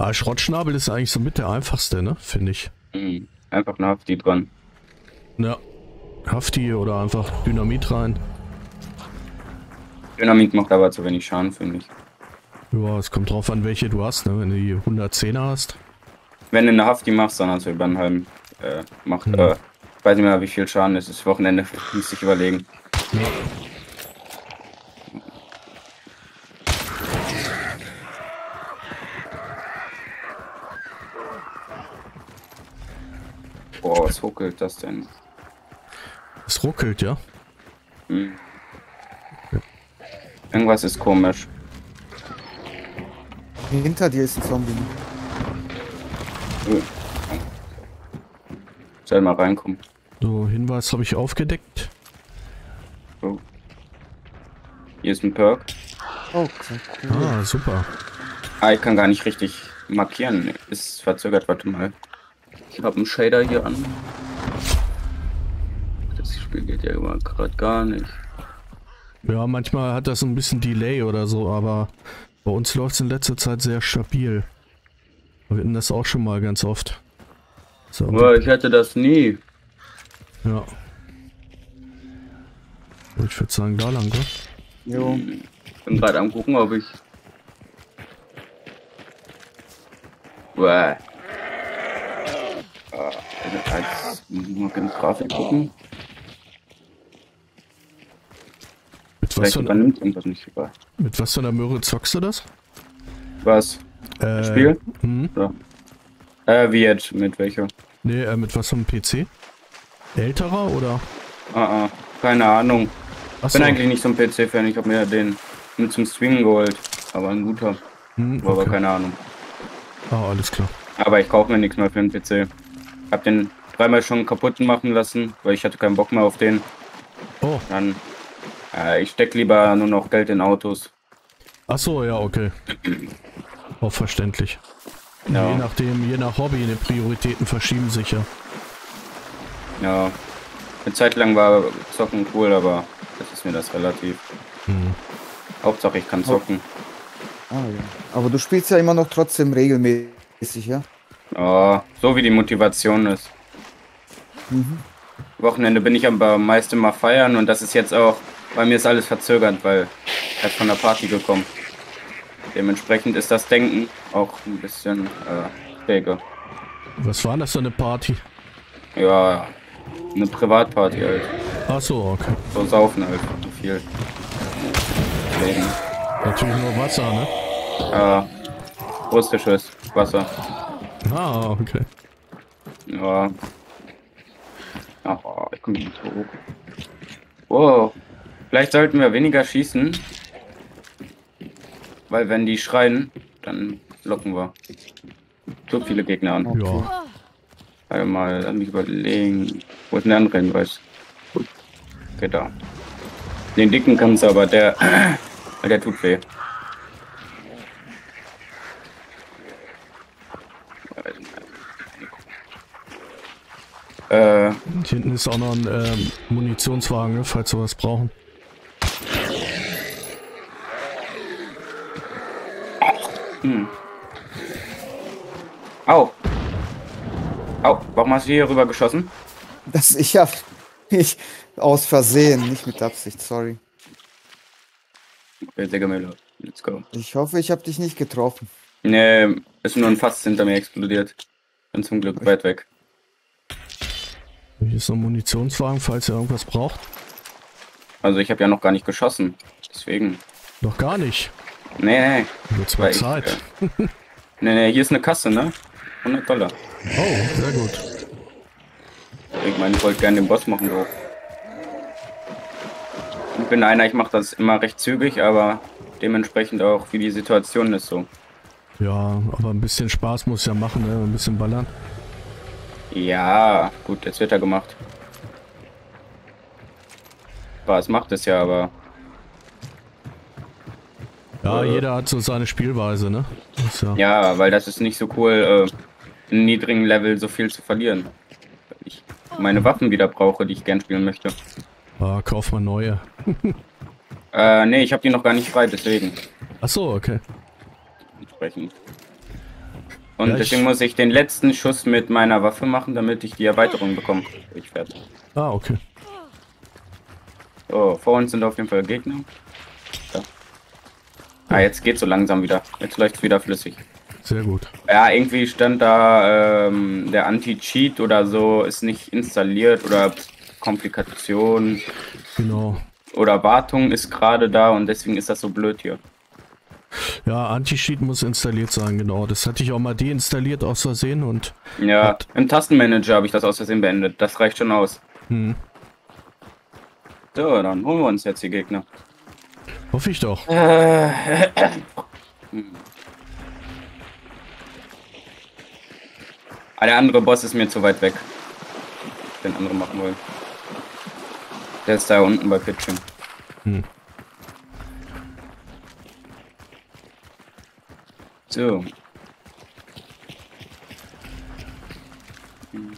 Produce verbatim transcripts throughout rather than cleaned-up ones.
Ah, Schrottschnabel ist eigentlich so mit der einfachste, ne? Finde ich. Mhm. Einfach eine Hafti dran. Ja. Hafti oder einfach Dynamit rein. Dynamit macht aber zu wenig Schaden, finde ich. Ja, es kommt drauf an, welche du hast, ne? Wenn du die hundertzehner hast. Wenn du eine Hafti machst, dann hast du über einen halben. Äh, macht, hm. äh, weiß nicht mehr, wie viel Schaden ist. Das Wochenende muss ich überlegen. Ja. Boah, was ruckelt das denn? Es ruckelt, ja. Hm. Irgendwas ist komisch. Hinter dir ist ein Zombie. Hm. Soll mal reinkommen. So, Hinweis habe ich aufgedeckt. So. Hier ist ein Perk. Oh, okay, cool. Ah, super. Ah, ich kann gar nicht richtig markieren. Ist verzögert, warte mal. Ich habe einen Shader hier an. Das Spiel geht ja immer gerade gar nicht. Ja, manchmal hat das ein bisschen Delay oder so, aber bei uns läuft es in letzter Zeit sehr stabil. Wir hatten das auch schon mal ganz oft. So. Boah, ich hätte das nie. Ja. Ich würde sagen, da lang, gell? Jo. Ich bin gerade am gucken, ob ich... Boah. Als nur in Grafik gucken. Mit was, von, übernimmt irgendwas nicht über. Mit was für einer Möhre zockst du das? Was? Äh, Spiel? Hm? So. Äh, wie jetzt? Mit welcher? Nee, äh, mit was vom P C? Älterer oder? Ah, ah, keine Ahnung. Ich bin eigentlich nicht so ein P C-Fan, ich habe mir den mit zum Streamen geholt. Aber ein guter. Hm, okay. Aber keine Ahnung. Ah, alles klar. Aber ich kaufe mir nichts mehr für den P C. Hab den dreimal schon kaputt machen lassen, weil ich hatte keinen Bock mehr auf den. Oh. Dann, äh, ich steck lieber nur noch Geld in Autos. Ach so, ja, okay. Auch verständlich. Ja. Je nachdem, je nach Hobby, die Prioritäten verschieben sich ja. Ja. Eine Zeit lang war Zocken cool, aber das ist mir das relativ. Hm. Hauptsache ich kann zocken. Ah, ja. Aber du spielst ja immer noch trotzdem regelmäßig, ja? Oh, so wie die Motivation ist. Mhm. Wochenende bin ich aber am meisten mal feiern und das ist jetzt auch, bei mir ist alles verzögert, weil ich halt von der Party gekommen. Dementsprechend ist das Denken auch ein bisschen äh, träger. Was war das für eine Party? Ja, eine Privatparty halt. Ach so, okay. So saufen halt, so viel. Deswegen. Natürlich nur Wasser, ne? Ja, russisches Wasser. Ah, okay. Ja. Ach, ich komme nicht hoch. Wow. Vielleicht sollten wir weniger schießen. Weil wenn die schreien, dann locken wir. Zu viele Gegner an. Ja. Warte mal, lass mich überlegen. Wo ist denn der andere Hinweis? Gut. Okay, da. Den dicken kannst du aber, der... der tut weh. Äh, hinten ist auch noch ein äh, Munitionswagen, falls wir was brauchen. Hm. Au! Au, warum hast du hier rüber geschossen? Das ich hab ich aus Versehen, nicht mit Absicht, sorry. Let's go. Ich hoffe, ich habe dich nicht getroffen. Nee, ist nur ein Fass hinter mir explodiert. Bin zum Glück weit weg. Hier ist noch ein Munitionswagen, falls ihr irgendwas braucht. Also ich habe ja noch gar nicht geschossen, deswegen. Noch gar nicht? Nee, nee. Jetzt war Zeit. Ich, äh, nee, nee, hier ist eine Kasse, ne? hundert Dollar. Oh, sehr gut. Ich meine, ich wollte gerne den Boss machen, so. Ich bin einer, ich mache das immer recht zügig, aber dementsprechend auch, wie die Situation ist so. Ja, aber ein bisschen Spaß muss ja machen, ne? Ein bisschen ballern. Ja, gut, jetzt wird er gemacht. Spaß macht es ja, aber... Ja, äh, jeder hat so seine Spielweise, ne? Ja. Ja, weil das ist nicht so cool, äh, im niedrigen Level so viel zu verlieren. Weil ich meine Waffen wieder brauche, die ich gern spielen möchte. Ah, kauf mal neue. äh, nee, ich habe die noch gar nicht frei, deswegen. Ach so, okay. Entsprechend. Und ja, deswegen ich... muss ich den letzten Schuss mit meiner Waffe machen, damit ich die Erweiterung bekomme. Ich werde. Ah, okay. So, vor uns sind auf jeden Fall Gegner. So. Ah, jetzt geht's so langsam wieder. Jetzt läuft's wieder flüssig. Sehr gut. Ja, irgendwie stand da, ähm, der Anti-Cheat oder so ist nicht installiert oder Komplikationen. Genau. Oder Wartung ist gerade da und deswegen ist das so blöd hier. Ja, Anti-Cheat muss installiert sein, genau. Das hatte ich auch mal deinstalliert aus Versehen und... Ja, im Tastenmanager habe ich das aus Versehen beendet. Das reicht schon aus. Hm. So, dann holen wir uns jetzt die Gegner. Hoffe ich doch. Äh, äh, äh. Hm. Ah, der andere Boss ist mir zu weit weg. Den anderen machen wollen. Der ist da unten bei Pitching. Hm. So. Hm.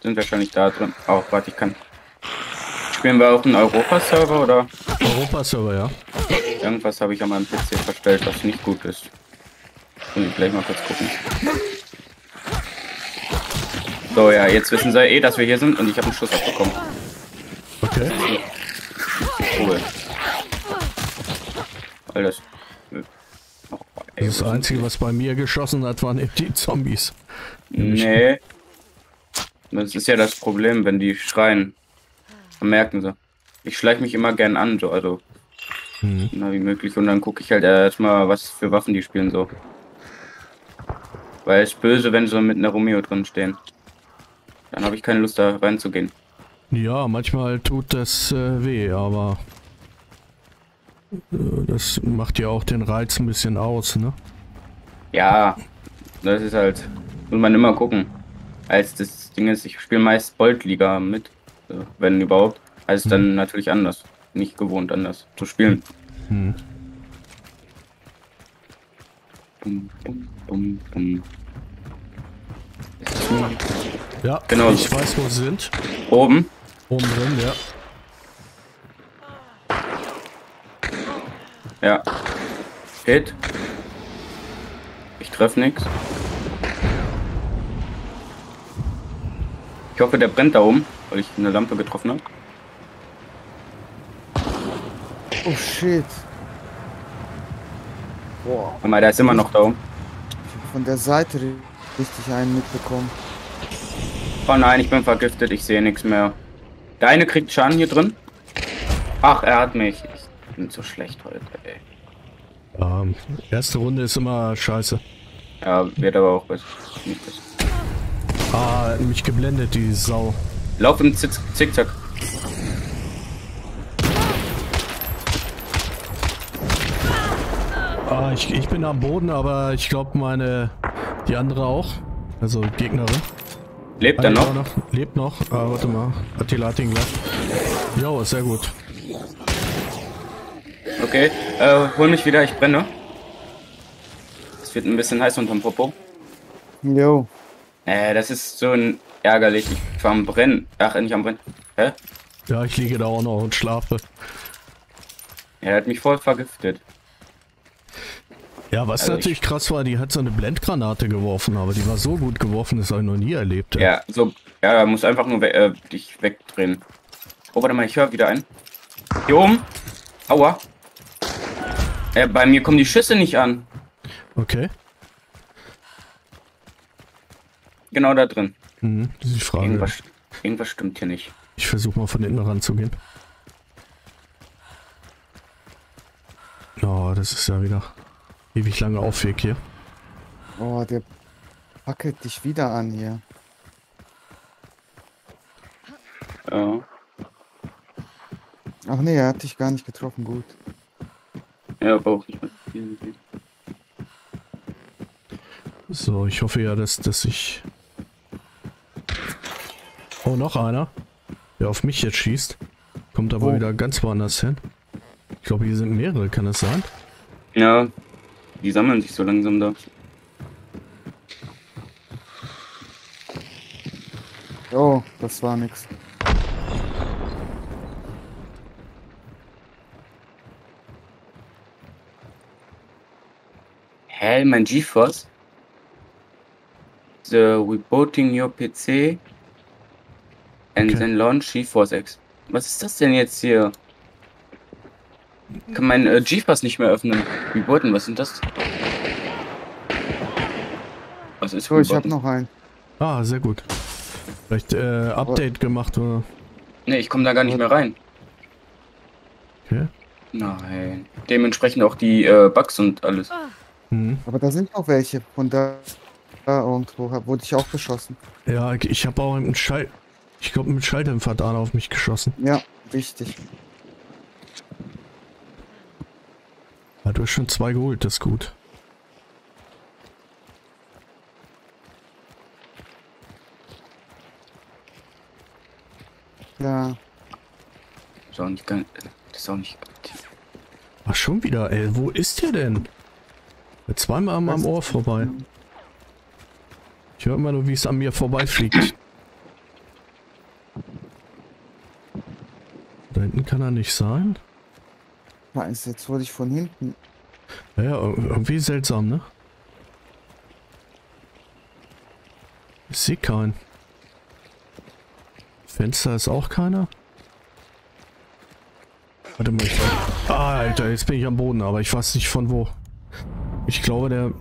Sind wahrscheinlich da drin. Auch, oh, warte, ich kann. Spielen wir auch einen Europa-Server oder? Europa-Server, ja. Irgendwas habe ich an meinem P C verstellt, was nicht gut ist. Will ich gleich mal kurz gucken. So, ja, jetzt wissen sie eh, dass wir hier sind und ich habe einen Schuss abbekommen. Okay. Cool. All das. Oh, ey, das Einzige, was bei mir geschossen hat, waren eben die Zombies. Nee. Das ist ja das Problem, wenn die schreien. Dann merken sie. Ich schleiche mich immer gern an, so, also. Mhm. Na, wie möglich. Und dann gucke ich halt erstmal, was für Waffen die spielen, so. Weil es ist böse, wenn sie mit einer Romeo drin stehen. Dann habe ich keine Lust, da reinzugehen. Ja, manchmal tut das äh, weh, aber äh, das macht ja auch den Reiz ein bisschen aus, ne? Ja, das ist halt, muss man immer gucken. Als das Ding ist, ich spiele meist Bolt-Liga mit, wenn überhaupt. Also hm. dann natürlich anders, nicht gewohnt anders zu spielen. Hm. Bum, bum, bum, bum. Ja, genau. Ich so. weiß, wo sie sind. Oben. Oben drin, ja. Ja. Hit. Ich treffe nichts. Ich hoffe, der brennt da oben, weil ich eine Lampe getroffen habe. Oh shit. Boah. Mal, der ist immer noch da oben. Von der Seite richtig einen mitbekommen. Oh nein, ich bin vergiftet, ich sehe nichts mehr. Der eine kriegt Schaden hier drin. Ach, er hat mich. Ich bin so schlecht heute, ey. Um, erste Runde ist immer scheiße. Ja, wird aber auch besser. Nicht besser. Ah, hat mich geblendet, die Sau. Lauf im Zick Zickzack. Ah, ich, ich bin am Boden, aber ich glaube meine... Die andere auch. Also Gegnerin. Lebt er noch? noch? Lebt noch. Ah, warte mal. Attila hat ihn gleich. Jo, ist sehr gut. Okay, äh, hol mich wieder, ich brenne. Es wird ein bisschen heiß unterm Popo. Jo. Äh, das ist so ein ärgerlich. Ich war am Brennen. Ach, nicht am Brennen. Hä? Ja, ich liege da auch noch und schlafe. Er hat mich voll vergiftet. Ja, was also natürlich ich, krass war, die hat so eine Blendgranate geworfen, aber die war so gut geworfen, das habe ich noch nie erlebt. Ey. Ja, so, ja, muss einfach nur we äh, dich wegdrehen. Oh, warte mal, ich höre wieder einen. Hier oben. Aua. Ja, bei mir kommen die Schüsse nicht an. Okay. Genau da drin. Mhm, das ist die Frage. Irgendwas, irgendwas stimmt hier nicht. Ich versuche mal von hinten ranzugehen. Oh, das ist ja wieder... Ewig lange Aufweg hier. Oh, der packelt dich wieder an hier. Ja. Ach nee, er hat dich gar nicht getroffen, gut. Ja, aber auch nicht mehr. So, ich hoffe ja, dass, dass ich... Oh, noch einer, der auf mich jetzt schießt. Kommt aber oh. wieder ganz woanders hin. Ich glaube, hier sind mehrere, kann das sein? Ja. Die sammeln sich so langsam da. Oh, das war nix. Hä, mein GeForce? uh, rebooting your P C and okay. then launch GeForce X. Was ist das denn jetzt hier? Ich kann mein äh, GeForce nicht mehr öffnen. Rebooten, was sind das? Was ist so, ich hab noch einen. Ah, sehr gut. Vielleicht äh, Update gemacht oder? Ne, ich komme da gar nicht mehr rein. Okay. Nein. Dementsprechend auch die äh, Bugs und alles. Mhm. Aber da sind noch welche. Von da, da irgendwo wurde ich auch geschossen. Ja, ich habe auch einen Schall. Ich glaube, mit Schalldämpfer hat einer auf mich geschossen. Ja, richtig. Ja, du hast schon zwei geholt, das ist gut. Ja. Ist auch nicht ganz. Das ist auch nicht aktiv. Ach, schon wieder, ey. Wo ist der denn? Zweimal am, am Ohr vorbei. Ich höre immer nur, wie es an mir vorbeifliegt. Da hinten kann er nicht sein. Meinst du, jetzt wurde ich von hinten. Naja, irgendwie seltsam, ne? Ich sehe keinen. Fenster ist auch keiner. Warte mal, ich... Ah, Alter, jetzt bin ich am Boden, aber ich weiß nicht von wo. Ich glaube, der...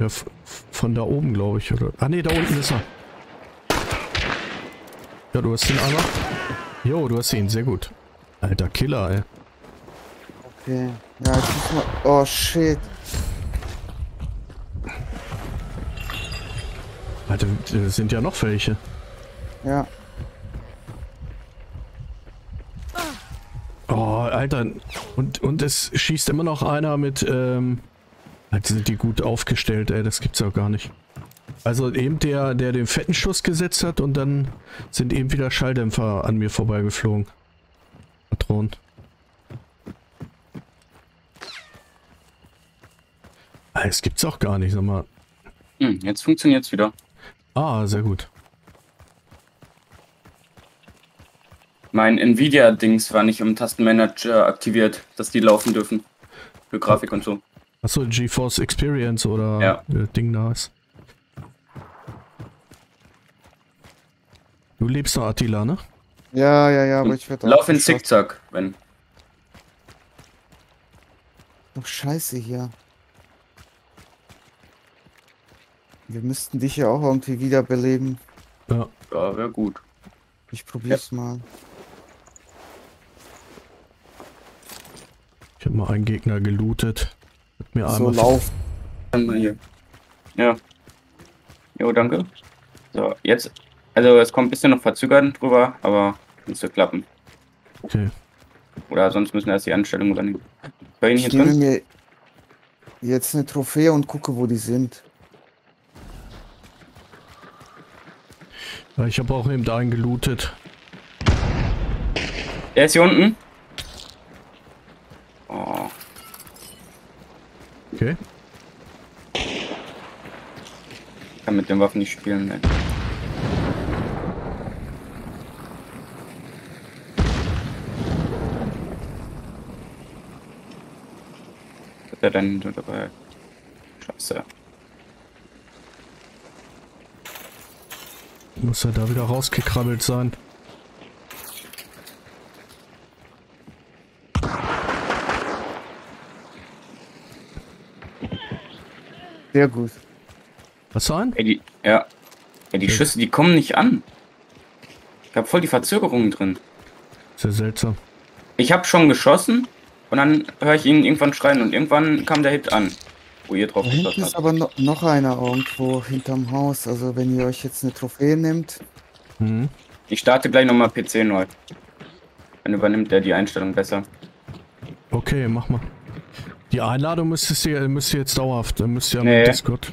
Ja, von da oben, glaube ich, oder... Ah, ne, da unten ist er. Ja, du hast ihn einmal. Jo, du hast ihn, sehr gut. Alter, Killer, ey. Okay, ja, jetzt muss man... Oh, shit. Alter, das sind ja noch welche. Ja. Oh, Alter. Und, und es schießt immer noch einer mit, ähm... Alter, sind die gut aufgestellt, ey. Das gibt's ja auch gar nicht. Also eben der, der den fetten Schuss gesetzt hat und dann sind eben wieder Schalldämpfer an mir vorbeigeflogen. Patronen. Alter, das gibt's auch gar nicht, sag mal. Hm, jetzt funktioniert's wieder. Ah, sehr gut. Mein Nvidia-Dings war nicht im Tastenmanager aktiviert, dass die laufen dürfen. Für Grafik und so. Achso, GeForce Experience oder ja. Ding da ist. Du lebst noch, Attila, ne? Ja, ja, ja, aber und ich werde auch... Lauf in Zickzack, wenn... Doch scheiße hier. Wir müssten dich ja auch irgendwie wiederbeleben. Ja, ja, wäre gut. Ich probier's ja. mal. Ich hab mal einen Gegner gelootet. Mit mir so, lauf. Ja. Jo, danke. So, jetzt. Also, es kommt ein bisschen noch verzögert drüber, aber müsste klappen. Okay. Oder sonst müssen wir erst die Anstellung übernehmen. Bei Ihnen ich hier drin? Mir jetzt eine Trophäe und gucke, wo die sind. Ich habe auch eben einen gelootet. Der ist hier unten. Oh. Okay. Ich kann mit den Waffen nicht spielen, ne? Was hat er denn so dabei? Scheiße. Muss er da wieder rausgekrabbelt sein. Sehr gut. Was sein? Ey, die, ja. Ja, die okay. Schüsse, die kommen nicht an. Ich habe voll die Verzögerungen drin. Sehr seltsam. Ich habe schon geschossen und dann höre ich ihn irgendwann schreien und irgendwann kam der Hit an. Wo ihr drauf da ist aber no, noch einer irgendwo hinterm Haus, also wenn ihr euch jetzt eine Trophäe nehmt. Hm. Ich starte gleich nochmal P C neu. Dann übernimmt er die Einstellung besser. Okay, mach mal. Die Einladung müsstest ihr, müsst ihr jetzt dauerhaft, dann müsst ihr nee. mit Discord.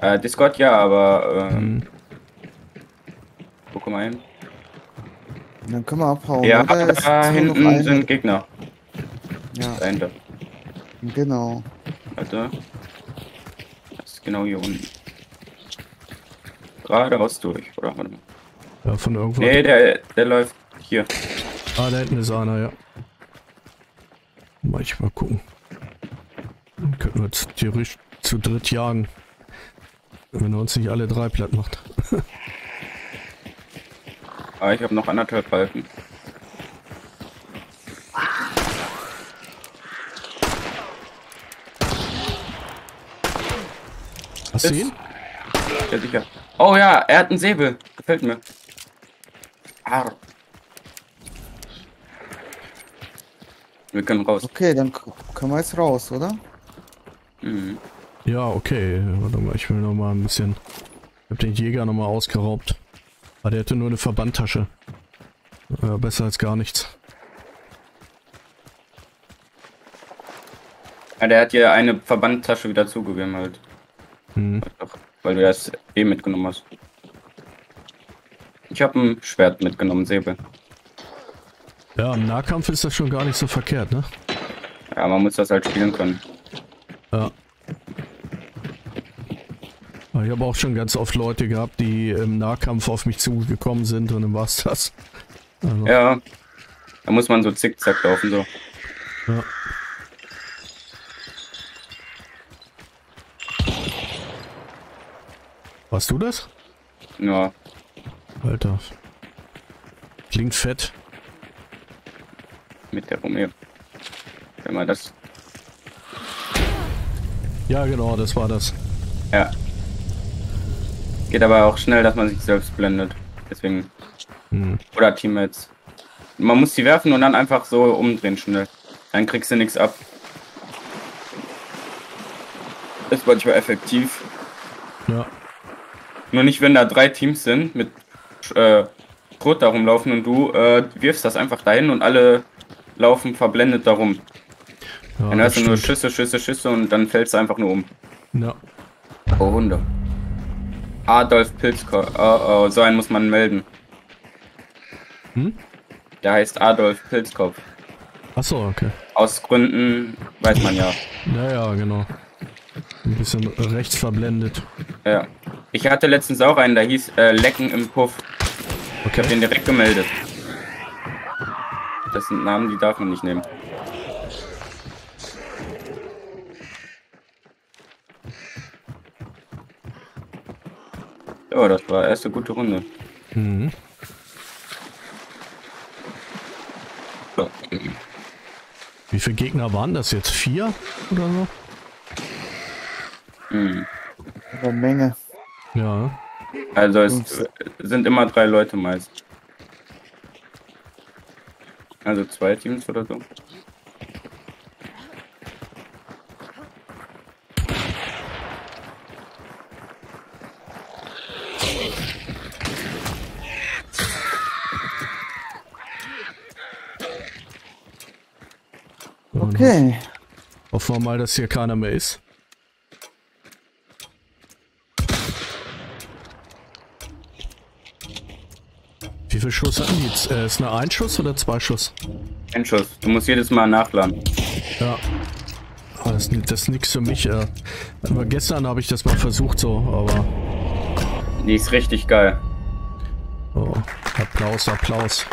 Äh, Discord ja, aber ähm, hm. Wo kommen wir hin? Dann können wir abhauen. Ja, ab da hinten sind Gegner. Ja. Dahinter. Genau. Alter. Das ist genau hier unten. Geradeaus durch, oder? Warte mal. Ja, von irgendwo. Nee, der, der läuft hier. Ah, da hinten ist einer, ja. Mal ich mal gucken. Dann könnten wir uns theoretisch zu dritt jagen. Wenn er uns nicht alle drei platt macht. Aber ich habe noch anderthalb Balken. Hast du ihn? Ja, sicher. Oh ja, er hat einen Säbel. Gefällt mir. Arr. Wir können raus. Okay, dann können wir jetzt raus, oder? Mhm. Ja, okay. Warte mal, ich will noch mal ein bisschen... Ich hab den Jäger noch mal ausgeraubt. Aber der hatte nur eine Verbandtasche. Ja, besser als gar nichts. Ja, der hat ja eine Verbandtasche wieder zugegeben halt. Mhm. Weil du das eh mitgenommen hast. Ich habe ein Schwert mitgenommen, Säbel. Ja, im Nahkampf ist das schon gar nicht so verkehrt, ne? Ja, man muss das halt spielen können. Ja. Ich habe auch schon ganz oft Leute gehabt, die im Nahkampf auf mich zugekommen sind und dann war es das. Also. Ja, da muss man so zickzack laufen, so. Ja. Warst du das? Ja. Alter. Klingt fett. Mit der Pomelo. Wenn man das... Ja genau, das war das. Ja. Geht aber auch schnell, dass man sich selbst blendet. Deswegen... Hm. Oder Teammates. Man muss die werfen und dann einfach so umdrehen schnell. Dann kriegst du nichts ab. Ist manchmal effektiv. Ja. Nur nicht, wenn da drei Teams sind, mit äh, Schrot da rumlaufen und du äh, wirfst das einfach dahin und alle laufen verblendet darum. Ja, dann hast du nur Schüsse, Schüsse, Schüsse und dann fällst du einfach nur um. Ja. Oh, Wunder. Adolf Pilzkopf. Oh, oh, so einen muss man melden. Hm? Der heißt Adolf Pilzkopf. Achso, okay. Aus Gründen weiß man ja. Naja, genau. Ein bisschen rechts verblendet. Ja. Ich hatte letztens auch einen, da hieß äh, Lecken im Puff. Okay. Ich hab den direkt gemeldet. Das sind Namen, die darf man nicht nehmen. Ja, das war erste gute Runde. Mhm. So. Wie viele Gegner waren das jetzt? Vier oder so? Mhm. Eine Menge. Ja. Also es sind immer drei Leute meist. Also zwei Teams oder so. Okay. Hoffen wir mal, dass hier keiner mehr ist. Wie viel Schuss hatten die jetzt? Äh, ist nur ein Schuss oder zwei Schuss? Ein Schuss. Du musst jedes Mal nachladen. Ja. Oh, das, das ist nichts für mich. Äh. Aber gestern habe ich das mal versucht so, aber... Die ist richtig geil. Oh. Applaus, Applaus.